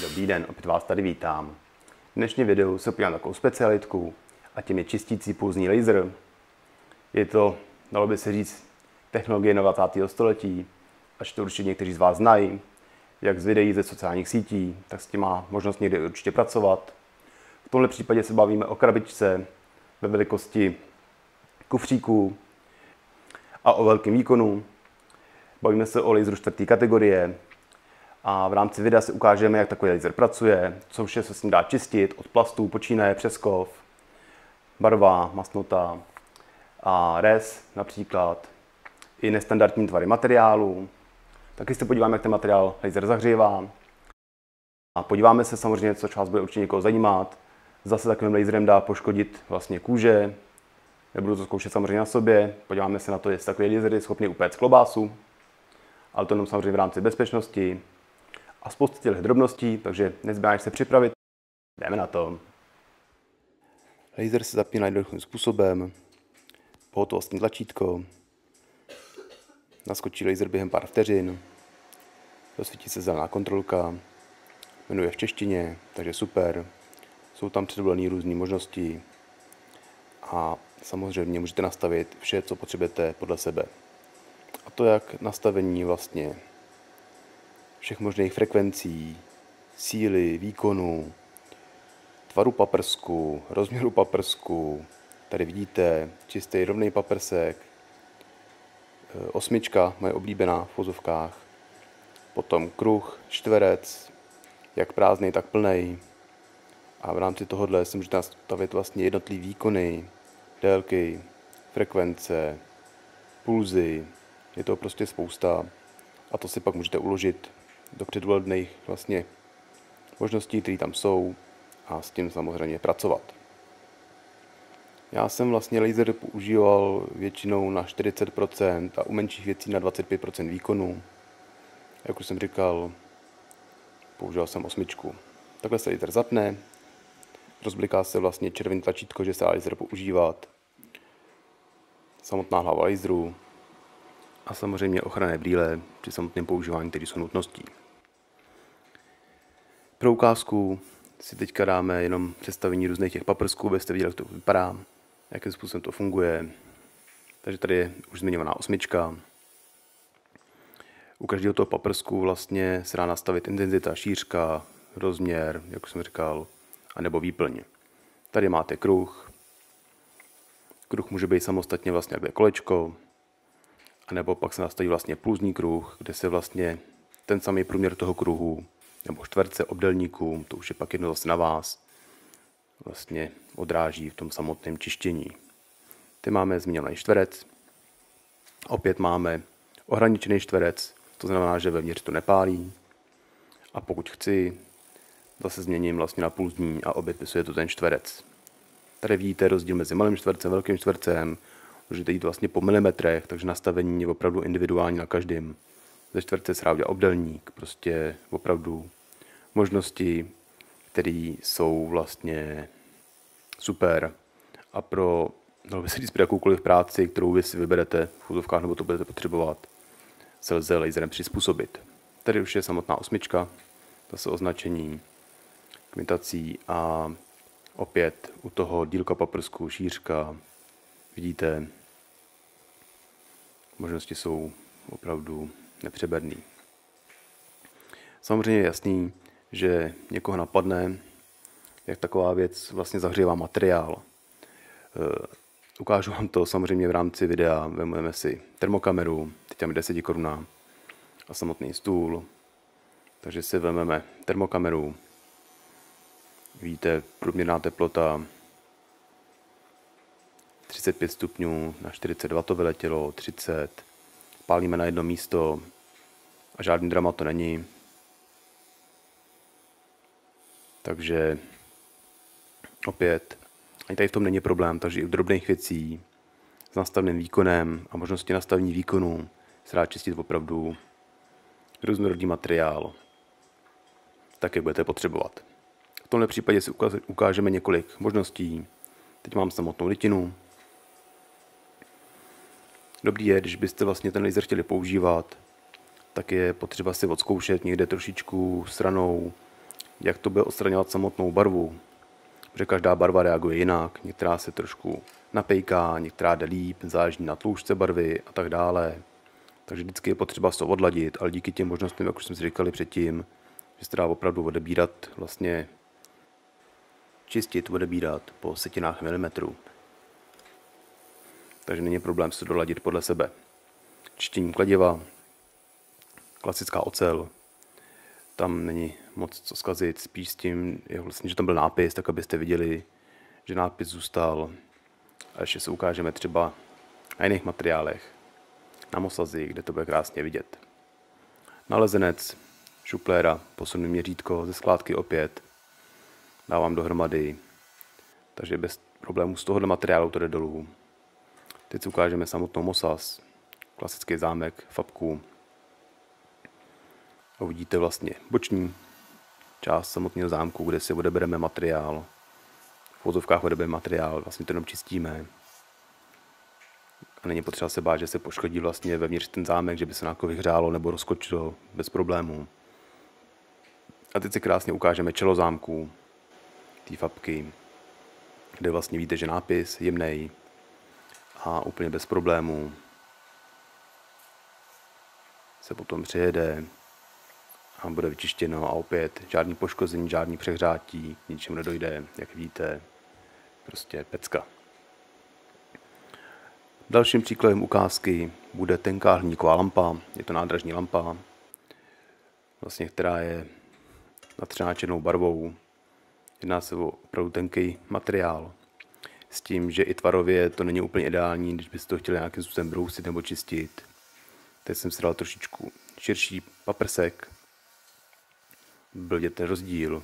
Dobrý den, opět vás tady vítám. V dnešním videu se podívám na takovou specialitku a tím je čistící pulzní laser. Je to, dalo by se říct, technologie 20. století, až to určitě někteří z vás znají, jak z videí ze sociálních sítí, tak s tím má možnost někde určitě pracovat. V tomhle případě se bavíme o krabičce ve velikosti kufříku a o velkém výkonu. Bavíme se o laseru 4. kategorie a v rámci videa si ukážeme, jak takový laser pracuje, co vše se s ním dá čistit, od plastů, počínaje, přeskov, barva, masnota a rez například, i nestandardní tvary materiálu. Taky se podíváme, jak ten materiál laser zahřívá. A podíváme se samozřejmě, co vás bude určitě někoho zajímat. Zase takovým laserem dá poškodit vlastně kůže. Nebudu to zkoušet samozřejmě na sobě. Podíváme se na to, jestli takový laser je schopný upéct klobásu. Ale to jenom samozřejmě v rámci bezpečnosti. A spoustu těch drobností, takže nezbývá, než se připravit. Jdeme na to. Laser se zapíná jednoduchým způsobem. Pohotovostní tlačítko. Naskočí laser během pár vteřin. Rozsvítí se zelená kontrolka. Jmenuje v češtině, takže super. Jsou tam předvolené různé možnosti. A samozřejmě můžete nastavit vše, co potřebujete podle sebe. A to jak nastavení vlastně všech možných frekvencí, síly, výkonu, tvaru paprsku, rozměru paprsku. Tady vidíte čistý rovný paprsek. 8, moje oblíbená v pozovkách. Potom kruh, čtverec, jak prázdný, tak plný. A v rámci tohohle si můžete nastavit vlastně jednotlivý výkony, délky, frekvence, pulzy. Je to prostě spousta. A to si pak můžete uložit do předvolených vlastně možností, které tam jsou, a s tím samozřejmě pracovat. Já jsem vlastně laser používal většinou na 40% a u menších věcí na 25% výkonu. Jak už jsem říkal, používal jsem 8. Takhle se laser zapne, rozbliká se vlastně červený tlačítko, že se dá laser používat, samotná hlava laseru a samozřejmě ochranné brýle při samotném používání, které jsou nutností. Pro ukázku si teďka dáme jenom představení různých těch paprsků, abyste viděli, jak to vypadá, jakým způsobem to funguje. Takže tady je už zmiňovaná 8. U každého toho paprsku vlastně se dá nastavit intenzita, šířka, rozměr, jak jsem říkal, anebo výplň. Tady máte kruh. Kruh může být samostatně vlastně jako kolečko, anebo pak se nastaví vlastně pulzní kruh, kde se vlastně ten samý průměr toho kruhu nebo čtverce obdélníků, to už je pak jedno zase na vás, vlastně odráží v tom samotném čištění. Teď máme zmíněný čtverec, opět máme ohraničený čtverec, to znamená, že vevnitř to nepálí, a pokud chci, zase změním vlastně na pulzní a opět vypisuje to ten čtverec. Tady vidíte rozdíl mezi malým čtvercem a velkým čtvercem, můžete jít vlastně po milimetrech, takže nastavení je opravdu individuální na každém. Ze čtverce se dá udělat obdélník, prostě opravdu možnosti, které jsou vlastně super. A pro, dalo by se říct, pro jakoukoliv práci, kterou vy si vyberete v úzovkách nebo to budete potřebovat, se lze laserem přizpůsobit. Tady už je samotná 8, zase označení kmitací a opět u toho dílka paprsku, šířka, vidíte, možnosti jsou opravdu nepřeberný. Samozřejmě je jasný, že někoho napadne, jak taková věc vlastně zahřívá materiál. Ukážu vám to samozřejmě v rámci videa, vezmeme si termokameru, teď tam je 10 korun a samotný stůl, takže si vezmeme termokameru, vidíte průměrná teplota 35 stupňů, na 42 to vyletělo, 30, pálíme na jedno místo a žádný drama to není. Takže opět, ani tady v tom není problém, takže i u drobných věcí s nastaveným výkonem a možnosti nastavení výkonu se dá čistit opravdu různorodý materiál, také budete potřebovat. V tomhle případě si ukážeme několik možností. Teď mám samotnou litinu. Dobrý je, když byste vlastně ten laser chtěli používat, tak je potřeba si odzkoušet někde trošičku stranou, jak to bude odstraňovat samotnou barvu. Protože každá barva reaguje jinak, některá se trošku napejká, některá jde líp, záleží na tloušťce barvy a tak dále. Takže vždycky je potřeba se odladit, ale díky těm možnostem, jak už jsme si říkali předtím, že se dá opravdu odebírat, vlastně čistit, odebírat po setinách milimetrů. Takže není problém se doladit podle sebe. Čištění kladiva, klasická ocel, tam není moc co zkazit, spíš s tím, je vlastně, že tam byl nápis, tak abyste viděli, že nápis zůstal. A ještě se ukážeme třeba na jiných materiálech, na mosazi, kde to bude krásně vidět. Nalezenec, šupléra, posunné měřítko, ze skládky opět, dávám dohromady, takže bez problémů z tohohle materiálu to jde dolů. Teď si ukážeme samotnou mosaz, klasický zámek, fabku. A uvidíte vlastně boční část samotného zámku, kde si odebereme materiál. V vozovkách odebereme materiál, vlastně to jenom čistíme. A není potřeba se bát, že se poškodí vlastně vevnitř ten zámek, že by se nějak vyhřálo nebo rozkočilo bez problémů. A teď si krásně ukážeme čelo zámku, té fabky, kde vlastně víte, že nápis jemnej a úplně bez problémů se potom přejede a bude vyčištěno a opět žádný poškození, žádný přehřátí, ničemu nedojde, jak vidíte, prostě pecka. Dalším příkladem ukázky bude tenká hliníková lampa, je to nádražní lampa, vlastně, která je natřená černou barvou. Jedná se o opravdu tenký materiál, s tím, že i tvarově to není úplně ideální, když byste to chtěli nějakým způsobem brousit nebo čistit. Teď jsem si dal trošičku širší paprsek, byl vidět ten rozdíl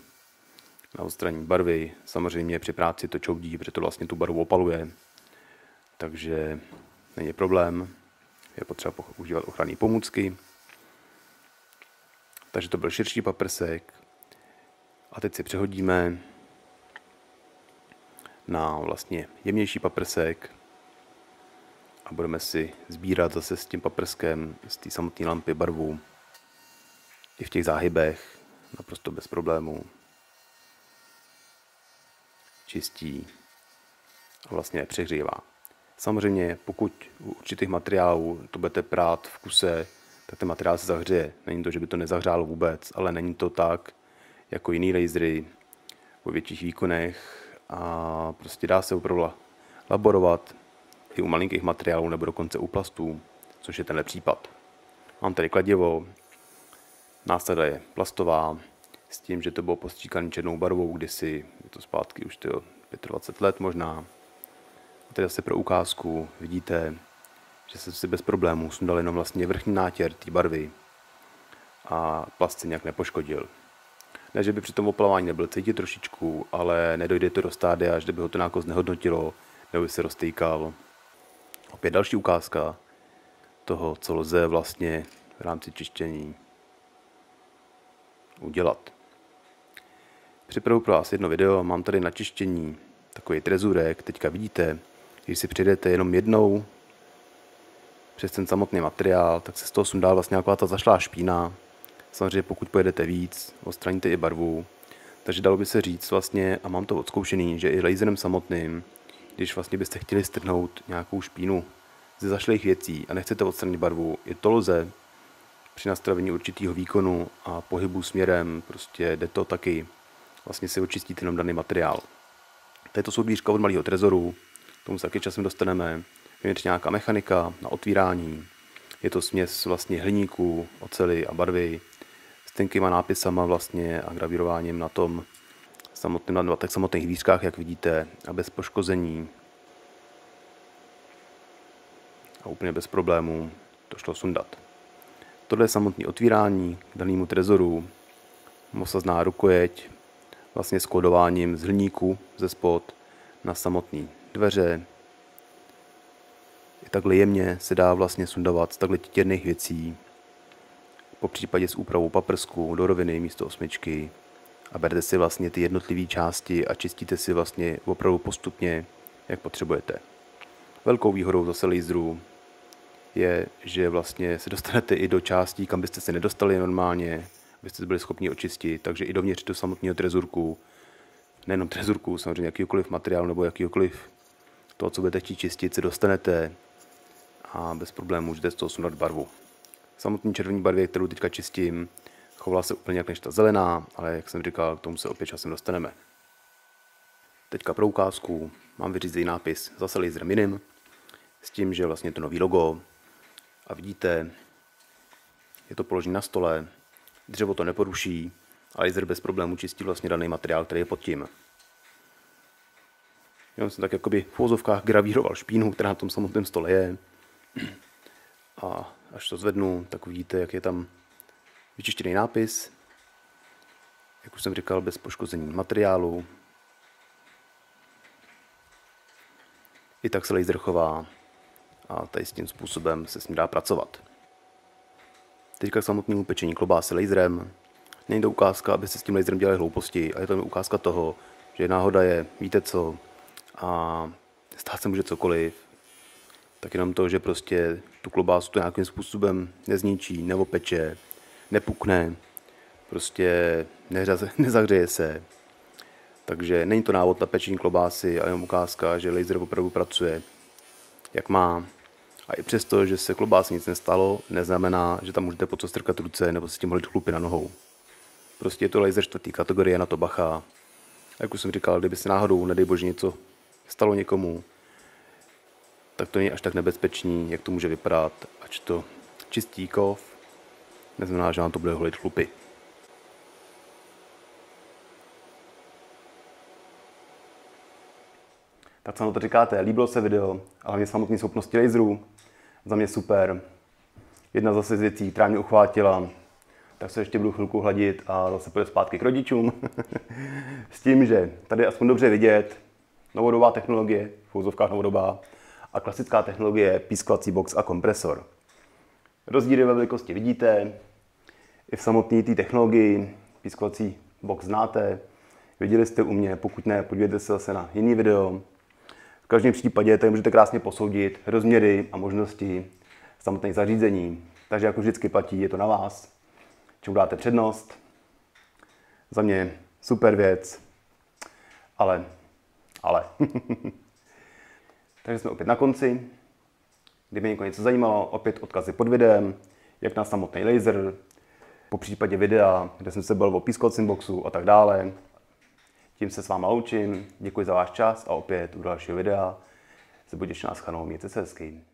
na odstranění barvy. Samozřejmě při práci to čoudí, protože to vlastně tu barvu opaluje, takže není problém. Je potřeba používat ochranné pomůcky. Takže to byl širší paprsek. A teď si přehodíme na vlastně jemnější paprsek a budeme si sbírat zase s tím paprskem z té samotné lampy barvu i v těch záhybech naprosto bez problémů. Čistí a vlastně nepřehřívá. Samozřejmě pokud u určitých materiálů to budete prát v kuse, tak ten materiál se zahřeje. Není to, že by to nezahřálo vůbec, ale není to tak jako jiný lasery o větších výkonech a prostě dá se opravdu laborovat i u malinkých materiálů nebo dokonce u plastů, což je tenhle případ. Mám tady kladivo, násada je plastová, s tím, že to bylo postříkané černou barvou kdysi, je to zpátky už 25 let možná. A tady zase pro ukázku vidíte, že se si bez problémů sundal jenom vlastně vrchní nátěr té barvy a plast se nějak nepoškodil. Ne, že by při tom oplavání nebyl cítit trošičku, ale nedojde to do stádia, až kdyby ho to nějak znehodnotilo, nebo by se roztýkal. Opět další ukázka toho, co lze vlastně v rámci čištění udělat. Připravu pro vás jedno video, mám tady na čištění takový trezůrek, teďka vidíte, když si přijdete jenom jednou přes ten samotný materiál, tak se z toho sundá vlastně nějaká ta zašlá špína. Samozřejmě pokud pojedete víc, odstraníte i barvu, takže dalo by se říct vlastně, a mám to odzkoušený, že i laserem samotným, když vlastně byste chtěli strhnout nějakou špínu ze zašlých věcí a nechcete odstranit barvu, je to lze při nastavení určitého výkonu a pohybu směrem, prostě jde to taky, vlastně si očistíte jenom daný materiál. Tady to soubířka od malého trezoru, tomu se taky časem dostaneme, vnitř nějaká mechanika na otvírání, je to směs vlastně hliníku, oceli a barvy, tenkýma nápisama vlastně a gravírováním na tom samotném, na těch samotných výškách, jak vidíte, a bez poškození a úplně bez problémů to šlo sundat. Tohle je samotné otvírání k danému trezoru, mosazná rukojeť vlastně s kódováním z hliníku ze spod na samotné dveře. I takhle jemně se dá vlastně sundovat z takhle titěrných věcí, po případě s úpravou paprsku do roviny místo osmičky a berte si vlastně ty jednotlivé části a čistíte si vlastně opravdu postupně, jak potřebujete. Velkou výhodou zase laserů je, že vlastně se dostanete i do částí, kam byste se nedostali normálně, byste byli schopni očistit, takže i dovnitř do samotného trezurku, nejenom trezurku, samozřejmě jakýkoliv materiálu nebo jakýkoliv toho, co budete chtít čistit, se dostanete a bez problémů můžete z toho sundat barvu. Samotný červený barvě, kterou teďka čistím, chovala se úplně jak než ta zelená, ale jak jsem říkal, k tomu se opět časem dostaneme. Teďka pro ukázku mám vyřízený nápis zase laserem jiným, s tím, že vlastně to nový logo a vidíte, je to položené na stole, dřevo to neporuší a laser bez problémů čistí vlastně daný materiál, který je pod tím. Já jsem tak jakoby v uvozovkách gravíroval špínu, která na tom samotném stole je, a až to zvednu, tak uvidíte, jak je tam vyčištěný nápis, jak už jsem říkal, bez poškození materiálu. I tak se laser chová a tady s tím způsobem se s ním dá pracovat. Teďka k samotnému pečení klobásy laserem. Není to ukázka, aby se s tím laserem dělali hlouposti, a je to ukázka toho, že náhoda je, víte co, a stát se může cokoliv. Tak jenom to, že prostě tu klobásu to nějakým způsobem nezničí, nebo peče, nepukne, prostě nezahřeje se. Takže není to návod na pečení klobásy, ale jenom ukázka, že laser opravdu pracuje, jak má. A i přesto, že se klobásy nic nestalo, neznamená, že tam můžete po co strkat ruce nebo se tím hodit chlupy na nohou. Prostě je to laser čtvrtý kategorie, na to bacha. Jak už jsem říkal, kdyby se náhodou, nedej bože, něco stalo někomu, tak to není až tak nebezpečný, jak to může vypadat, ač to čistý kov, neznamená, že vám to bude holit chlupy. Tak co na to říkáte, líbilo se video, a hlavně samotné schopnosti laserů, za mě super. Jedna zase z věcí, která mě uchvátila, tak se ještě budu chvilku hladit a zase půjdu zpátky k rodičům. S tím, že tady je aspoň dobře vidět novodobá technologie, v uvozovkách novodobá, a klasická technologie je pískovací box a kompresor. Rozdíly ve velikosti vidíte, i v samotné té technologii pískovací box znáte, viděli jste u mě, pokud ne, podívejte se zase na jiný video. V každém případě tady můžete krásně posoudit rozměry a možnosti samotných zařízení. Takže jako vždycky platí, je to na vás, čemu dáte přednost. Za mě super věc, ale. Takže jsme opět na konci. Kdyby někoho něco zajímalo, opět odkazy pod videem, jak na samotný laser, po případě videa, kde jsem se bavil o pískovacím boxu a tak dále. Tím se s váma loučím, děkuji za váš čas a opět u dalšího videa se budu těšit na shledanou, mějte se hezky.